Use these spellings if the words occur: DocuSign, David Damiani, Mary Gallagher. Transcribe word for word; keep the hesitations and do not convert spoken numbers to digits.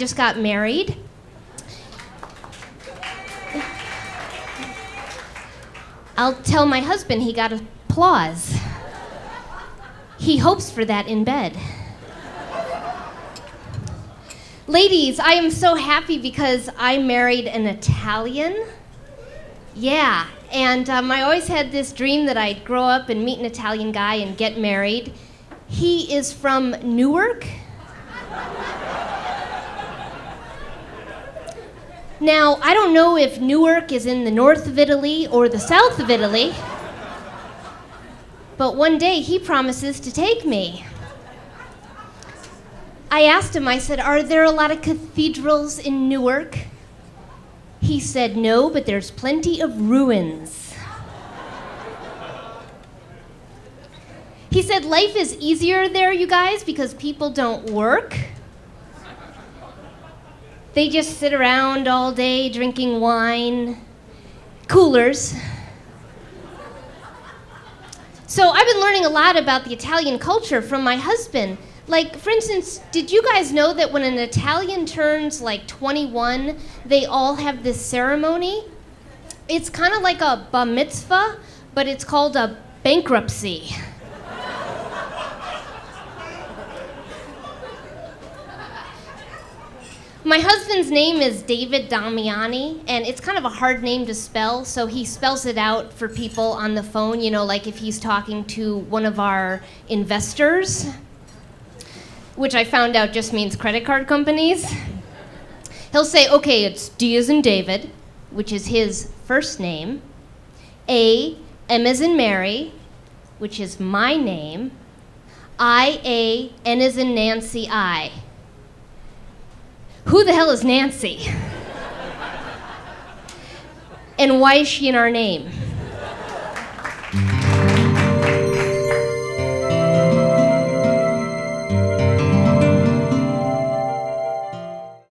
just got married. I'll tell my husband he got applause. He hopes for that in bed. Ladies, I am so happy because I married an Italian. Yeah, and um, I always had this dream that I'd grow up and meet an Italian guy and get married. He is from Newark. Now, I don't know if Newark is in the north of Italy or the south of Italy, but one day he promises to take me. I asked him, I said, are there a lot of cathedrals in Newark? He said, no, but there's plenty of ruins. He said, life is easier there, you guys, because people don't work. They just sit around all day drinking wine, coolers. So I've been learning a lot about the Italian culture from my husband. Like, for instance, did you guys know that when an Italian turns like twenty-one, they all have this ceremony? It's kind of like a bar mitzvah, but it's called a bankruptcy. My husband's name is David Damiani, and it's kind of a hard name to spell, so he spells it out for people on the phone, you know, like if he's talking to one of our investors, which I found out just means credit card companies. He'll say, okay, it's D as in David, which is his first name, A, M as in Mary, which is my name, I, A, N as in Nancy, I. Who the hell is Nancy? And why is she in our name?